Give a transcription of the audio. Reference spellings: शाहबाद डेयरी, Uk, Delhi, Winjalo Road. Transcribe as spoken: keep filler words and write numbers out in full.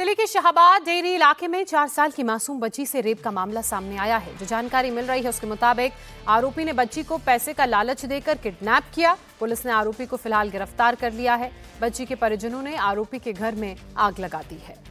दिल्ली के शाहबाद डेयरी इलाके में चार साल की मासूम बच्ची से रेप का मामला सामने आया है। जो जानकारी मिल रही है उसके मुताबिक आरोपी ने बच्ची को पैसे का लालच देकर किडनैप किया। पुलिस ने आरोपी को फिलहाल गिरफ्तार कर लिया है। बच्ची के परिजनों ने आरोपी के घर में आग लगा दी है।